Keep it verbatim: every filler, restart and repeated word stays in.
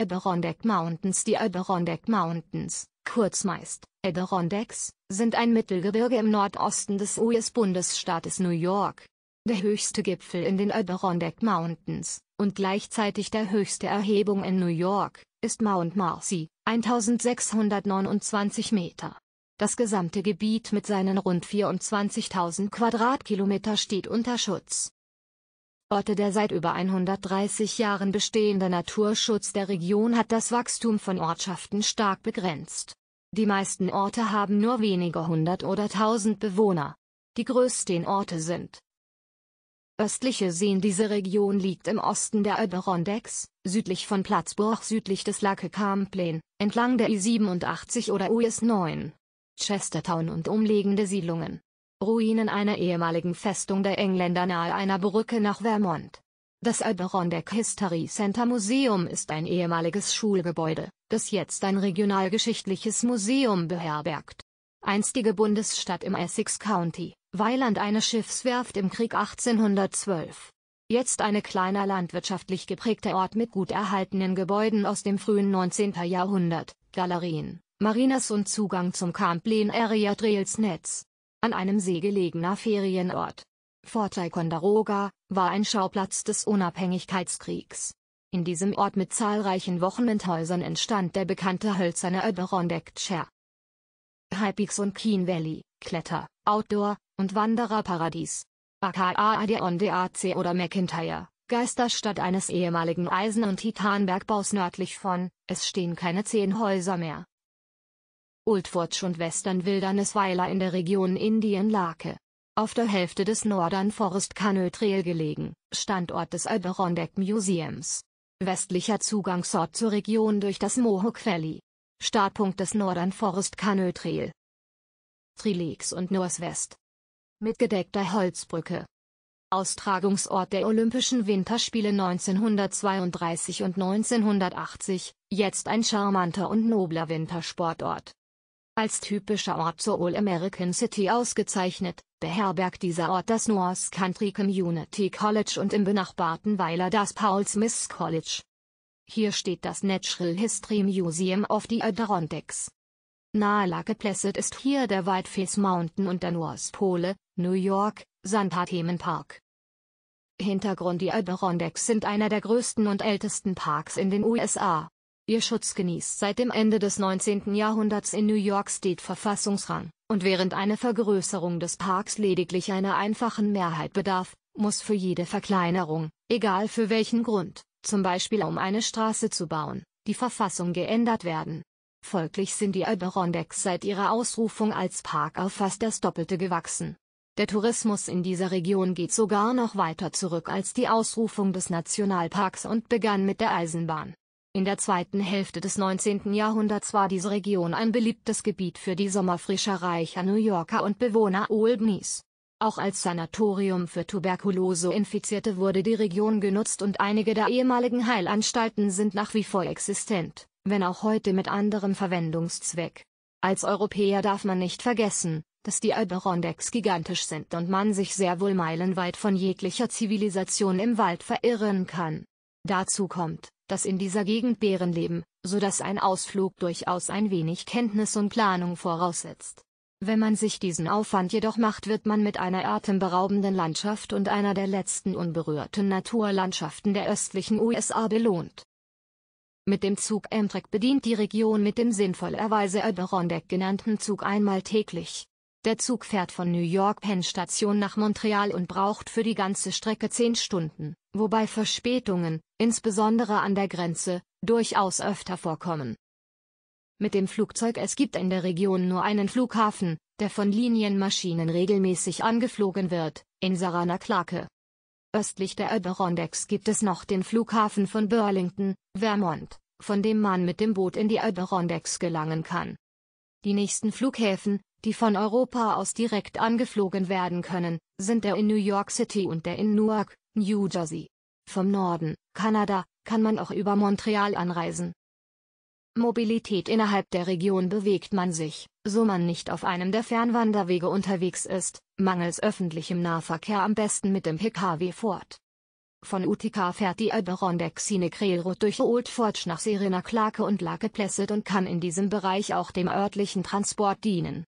Adirondack Mountains. Die Adirondack Mountains, kurz meist Adirondacks, sind ein Mittelgebirge im Nordosten des U S-Bundesstaates New York. Der höchste Gipfel in den Adirondack Mountains, und gleichzeitig der höchste Erhebung in New York, ist Mount Marcy, eintausendsechshundertneunundzwanzig Meter. Das gesamte Gebiet mit seinen rund vierundzwanzigtausend Quadratkilometer steht unter Schutz. Orte. Der seit über hundertdreißig Jahren bestehende Naturschutz der Region hat das Wachstum von Ortschaften stark begrenzt. Die meisten Orte haben nur wenige hundert oder tausend Bewohner. Die größten Orte sind östliche Seen. Diese Region liegt im Osten der Adirondacks, südlich von Plattsburgh, südlich des Lake Champlain, entlang der I siebenundachtzig oder U S neun. Chestertown und umliegende Siedlungen. Ruinen einer ehemaligen Festung der Engländer nahe einer Brücke nach Vermont. Das Adirondack History Center Museum ist ein ehemaliges Schulgebäude, das jetzt ein regionalgeschichtliches Museum beherbergt. Einstige Bundesstadt im Essex County, Weiland einer Schiffswerft im Krieg achtzehnhundertzwölf. Jetzt ein kleiner landwirtschaftlich geprägter Ort mit gut erhaltenen Gebäuden aus dem frühen neunzehnten Jahrhundert, Galerien, Marinas und Zugang zum Camp Leen Area Trails Netz. An einem See gelegener Ferienort. Fort Ticonderoga war ein Schauplatz des Unabhängigkeitskriegs. In diesem Ort mit zahlreichen Wochenendhäusern entstand der bekannte hölzerne Adirondack Chair. High Peaks und Keen Valley, Kletter-, Outdoor- und Wandererparadies. aka Adirondack oder McIntyre, Geisterstadt eines ehemaligen Eisen- und Titanbergbaus nördlich von, es stehen keine zehn Häuser mehr. Old Forge und Western Wilderness Weiler in der Region Indien-Lake. Auf der Hälfte des Northern Forest Canoe Trail gelegen, Standort des Alborondek Museums. Westlicher Zugangsort zur Region durch das Mohawk Valley. Startpunkt des Northern Forest Canoe Trail. Three Lakes und Northwest. Mit gedeckter Holzbrücke. Austragungsort der Olympischen Winterspiele neunzehnhundertzweiunddreißig und neunzehnhundertachtzig, jetzt ein charmanter und nobler Wintersportort. Als typischer Ort zur All-American City ausgezeichnet, beherbergt dieser Ort das North Country Community College und im benachbarten Weiler das Paul Smiths College. Hier steht das Natural History Museum of the Adirondacks. Nahe Lake Placid ist hier der Whiteface Mountain und der North Pole, New York, Santa Themen Park. Hintergrund. Die Adirondacks sind einer der größten und ältesten Parks in den U S A. Ihr Schutz genießt seit dem Ende des neunzehnten Jahrhunderts in New York State Verfassungsrang, und während eine Vergrößerung des Parks lediglich einer einfachen Mehrheit bedarf, muss für jede Verkleinerung, egal für welchen Grund, zum Beispiel um eine Straße zu bauen, die Verfassung geändert werden. Folglich sind die Adirondacks seit ihrer Ausrufung als Park auf fast das Doppelte gewachsen. Der Tourismus in dieser Region geht sogar noch weiter zurück als die Ausrufung des Nationalparks und begann mit der Eisenbahn. In der zweiten Hälfte des neunzehnten Jahrhunderts war diese Region ein beliebtes Gebiet für die Sommerfrische reicher New Yorker und Bewohner Albany's. Auch als Sanatorium für Tuberkulose-Infizierte wurde die Region genutzt und einige der ehemaligen Heilanstalten sind nach wie vor existent, wenn auch heute mit anderem Verwendungszweck. Als Europäer darf man nicht vergessen, dass die Adirondacks gigantisch sind und man sich sehr wohl meilenweit von jeglicher Zivilisation im Wald verirren kann. Dazu kommt, dass in dieser Gegend Bären leben, sodass ein Ausflug durchaus ein wenig Kenntnis und Planung voraussetzt. Wenn man sich diesen Aufwand jedoch macht, wird man mit einer atemberaubenden Landschaft und einer der letzten unberührten Naturlandschaften der östlichen U S A belohnt. Mit dem Zug Amtrak bedient die Region mit dem sinnvollerweise Adirondack genannten Zug einmal täglich. Der Zug fährt von New York Penn Station nach Montreal und braucht für die ganze Strecke zehn Stunden, wobei Verspätungen, insbesondere an der Grenze, durchaus öfter vorkommen. Mit dem Flugzeug. Es gibt in der Region nur einen Flughafen, der von Linienmaschinen regelmäßig angeflogen wird, in Saranac Lake. Östlich der Adirondacks gibt es noch den Flughafen von Burlington, Vermont, von dem man mit dem Boot in die Adirondacks gelangen kann. Die nächsten Flughäfen, die von Europa aus direkt angeflogen werden können, sind der in New York City und der in Newark, New Jersey. Vom Norden, Kanada, kann man auch über Montreal anreisen. Mobilität. Innerhalb der Region bewegt man sich, so man nicht auf einem der Fernwanderwege unterwegs ist, mangels öffentlichem Nahverkehr am besten mit dem P K W fort. Von Utica fährt die Adirondack Scenic Railroad durch Old Forge nach Saranac Lake und Lake Placid und kann in diesem Bereich auch dem örtlichen Transport dienen.